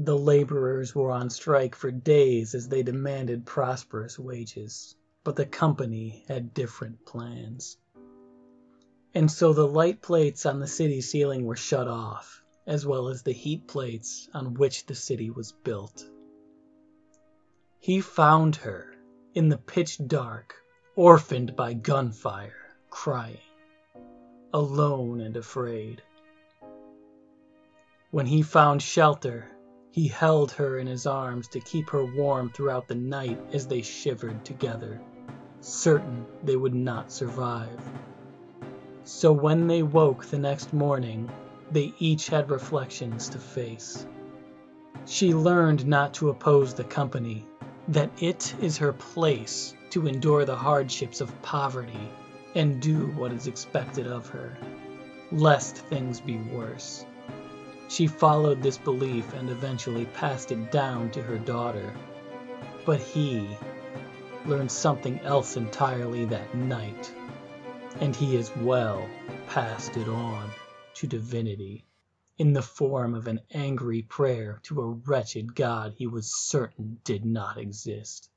The laborers were on strike for days as they demanded prosperous wages, but the company had different plans. And so the light plates on the city ceiling were shut off, as well as the heat plates on which the city was built. He found her in the pitch dark, orphaned by gunfire, crying, alone and afraid. When he found shelter, he held her in his arms to keep her warm throughout the night as they shivered together, certain they would not survive. So when they woke the next morning, they each had reflections to face. She learned not to oppose the company, that it is her place to endure the hardships of poverty and do what is expected of her, lest things be worse. She followed this belief and eventually passed it down to her daughter. But he learned something else entirely that night, and he as well passed it on to divinity in the form of an angry prayer to a wretched god he was certain did not exist.